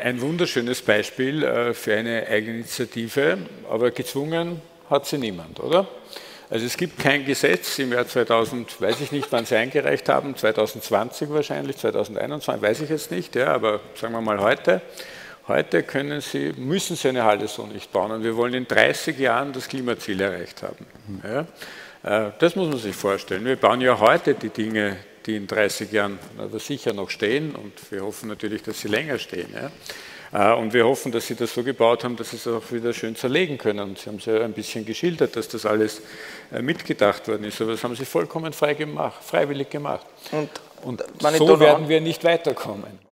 Ein wunderschönes Beispiel für eine Eigeninitiative, aber gezwungen hat sie niemand, oder? Also es gibt kein Gesetz im Jahr 2000, weiß ich nicht, wann sie eingereicht haben, 2020 wahrscheinlich, 2021, weiß ich jetzt nicht, ja, aber sagen wir mal heute. Heute müssen sie eine Halle so nicht bauen und wir wollen in 30 Jahren das Klimaziel erreicht haben. Ja, das muss man sich vorstellen. Wir bauen ja heute die Dinge, die in 30 Jahren aber sicher noch stehen und wir hoffen natürlich, dass sie länger stehen. Ja. Und wir hoffen, dass Sie das so gebaut haben, dass Sie es auch wieder schön zerlegen können. Und Sie haben es ja ein bisschen geschildert, dass das alles mitgedacht worden ist. Aber das haben Sie vollkommen freiwillig gemacht. Und so werden wir nicht weiterkommen.